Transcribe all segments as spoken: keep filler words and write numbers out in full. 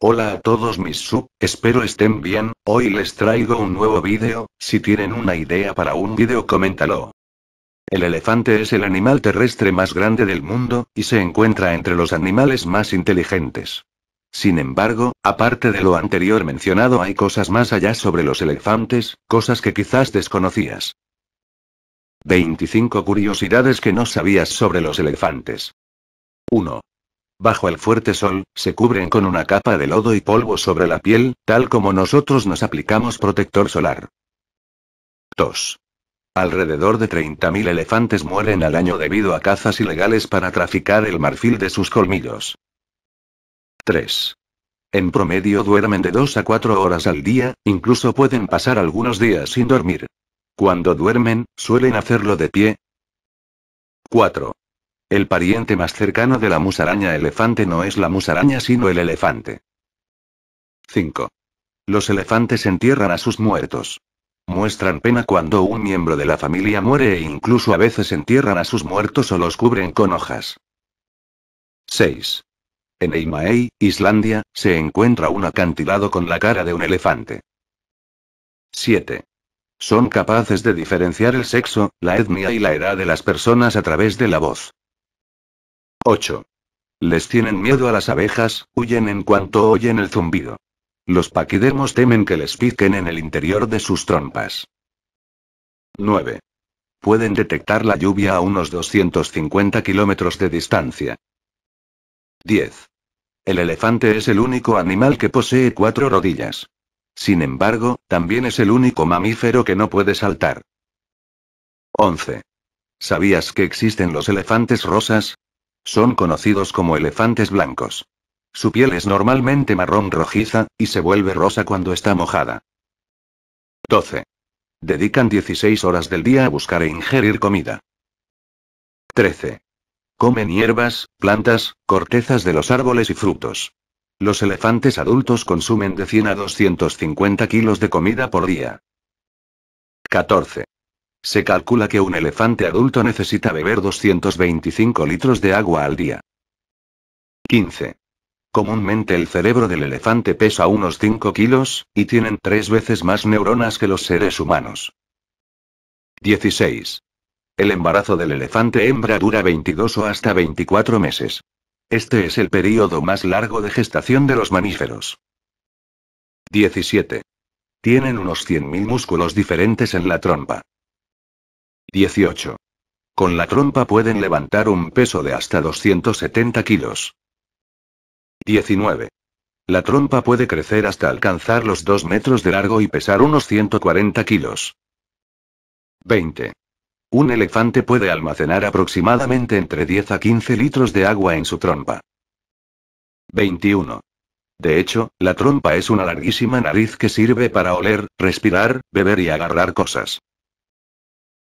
Hola a todos mis sub, espero estén bien, hoy les traigo un nuevo vídeo, si tienen una idea para un vídeo coméntalo. El elefante es el animal terrestre más grande del mundo, y se encuentra entre los animales más inteligentes. Sin embargo, aparte de lo anterior mencionado hay cosas más allá sobre los elefantes, cosas que quizás desconocías. veinticinco curiosidades que no sabías sobre los elefantes. uno. Bajo el fuerte sol, se cubren con una capa de lodo y polvo sobre la piel, tal como nosotros nos aplicamos protector solar. dos. Alrededor de treinta mil elefantes mueren al año debido a cazas ilegales para traficar el marfil de sus colmillos. tres. En promedio duermen de dos a cuatro horas al día, incluso pueden pasar algunos días sin dormir. Cuando duermen, suelen hacerlo de pie. cuatro. El pariente más cercano de la musaraña elefante no es la musaraña sino el elefante. cinco. Los elefantes entierran a sus muertos. Muestran pena cuando un miembro de la familia muere e incluso a veces entierran a sus muertos o los cubren con hojas. seis. En Eimaey, Islandia, se encuentra un acantilado con la cara de un elefante. siete. Son capaces de diferenciar el sexo, la etnia y la edad de las personas a través de la voz. ocho. Les tienen miedo a las abejas, huyen en cuanto oyen el zumbido. Los paquidermos temen que les piquen en el interior de sus trompas. nueve. Pueden detectar la lluvia a unos doscientos cincuenta kilómetros de distancia. diez. El elefante es el único animal que posee cuatro rodillas. Sin embargo, también es el único mamífero que no puede saltar. once. ¿Sabías que existen los elefantes rosas? Son conocidos como elefantes blancos. Su piel es normalmente marrón rojiza, y se vuelve rosa cuando está mojada. doce. Dedican dieciséis horas del día a buscar e ingerir comida. trece. Comen hierbas, plantas, cortezas de los árboles y frutos. Los elefantes adultos consumen de cien a doscientos cincuenta kilos de comida por día. catorce. Se calcula que un elefante adulto necesita beber doscientos veinticinco litros de agua al día. quince. Comúnmente el cerebro del elefante pesa unos cinco kilos, y tienen tres veces más neuronas que los seres humanos. dieciséis. El embarazo del elefante hembra dura veintidós o hasta veinticuatro meses. Este es el período más largo de gestación de los mamíferos. diecisiete. Tienen unos cien mil músculos diferentes en la trompa. dieciocho. Con la trompa pueden levantar un peso de hasta doscientos setenta kilos. diecinueve. La trompa puede crecer hasta alcanzar los dos metros de largo y pesar unos ciento cuarenta kilos. veinte. Un elefante puede almacenar aproximadamente entre diez a quince litros de agua en su trompa. veintiuno. De hecho, la trompa es una larguísima nariz que sirve para oler, respirar, beber y agarrar cosas.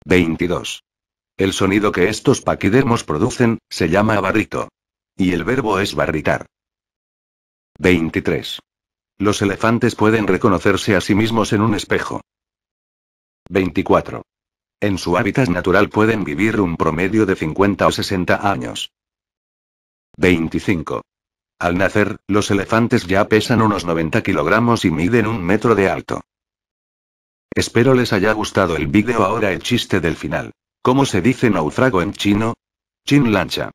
veintidós. El sonido que estos paquidermos producen, se llama barrito. Y el verbo es barritar. veintitrés. Los elefantes pueden reconocerse a sí mismos en un espejo. veinticuatro. En su hábitat natural pueden vivir un promedio de cincuenta o sesenta años. veinticinco. Al nacer, los elefantes ya pesan unos noventa kilogramos y miden un metro de alto. Espero les haya gustado el vídeo. Ahora el chiste del final. ¿Cómo se dice náufrago en chino? Chin lancha.